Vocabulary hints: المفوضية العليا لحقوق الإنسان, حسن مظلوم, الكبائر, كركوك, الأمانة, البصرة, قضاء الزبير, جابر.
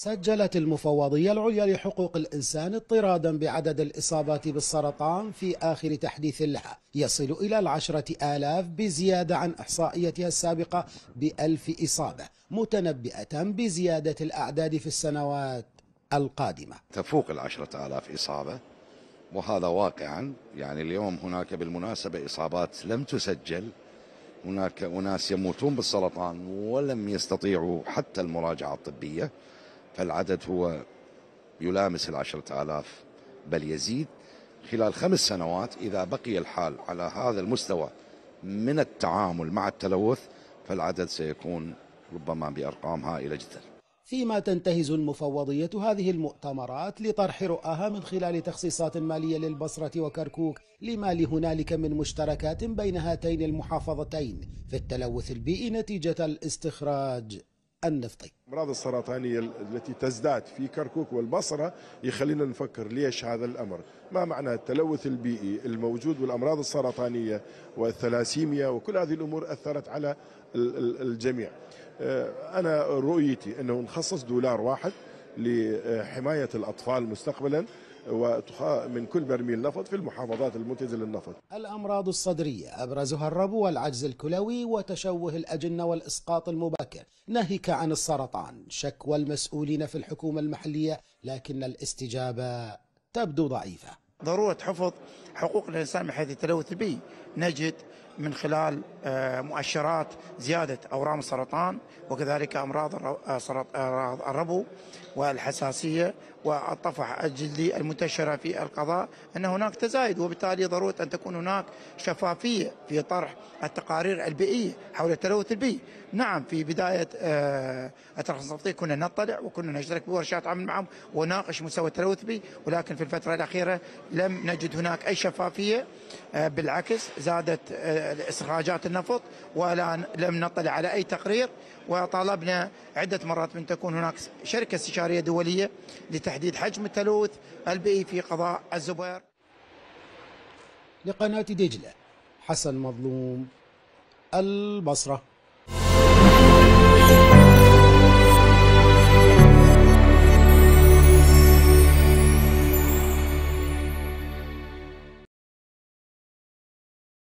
سجلت المفوضية العليا لحقوق الإنسان اضطرادا بعدد الإصابات بالسرطان في آخر تحديث لها يصل إلى 10,000 بزيادة عن إحصائيتها السابقة ب1000 إصابة، متنبئة بزيادة الأعداد في السنوات القادمة. تفوق 10,000 إصابة، وهذا واقعا. يعني اليوم هناك بالمناسبة إصابات لم تسجل، هناك أناس يموتون بالسرطان ولم يستطيعوا حتى المراجعة الطبية، فالعدد هو يلامس 10,000 بل يزيد خلال 5 سنوات. إذا بقي الحال على هذا المستوى من التعامل مع التلوث فالعدد سيكون ربما بأرقام هائلة جدا. فيما تنتهز المفوضية هذه المؤتمرات لطرح رؤاها من خلال تخصيصات مالية للبصرة وكركوك لما لهنالك من مشتركات بين هاتين المحافظتين في التلوث البيئي نتيجة الاستخراج النفطي. الأمراض السرطانية التي تزداد في كركوك والبصرة يخلينا نفكر ليش هذا الأمر؟ ما معنى التلوث البيئي الموجود والأمراض السرطانية والثلاسيميا وكل هذه الأمور أثرت على الجميع. أنا رؤيتي أنه نخصص $1 لحماية الأطفال مستقبلا من كل برميل نفط في المحافظات المنتجة للنفط. الأمراض الصدرية أبرزها الربو والعجز الكلوي وتشوه الأجنة والإسقاط المبكر، ناهيك عن السرطان، شكوى المسؤولين في الحكومة المحلية لكن الاستجابة تبدو ضعيفة. ضرورة حفظ حقوق الإنسان من حيث التلوث البيئي نجد من خلال مؤشرات زيادة أورام السرطان وكذلك أمراض الربو والحساسية والطفح الجلدي المنتشرة في القضاء، أن هناك تزايد، وبالتالي ضرورة أن تكون هناك شفافية في طرح التقارير البيئية حول التلوث البيئي. نعم، في بداية الترخص النفطي كنا نطلع وكنا نشترك بورشات عمل معهم وناقش مستوى التلوث البيئي، ولكن في الفترة الأخيرة لم نجد هناك أي شفافية، بالعكس زادت استخراجات النفط ولم نطلع على أي تقرير. وطالبنا عدة مرات من تكون هناك شركة استشارية دولية لتحديد حجم التلوث البيئي في قضاء الزبير. لقناة دجلة، حسن مظلوم، البصرة.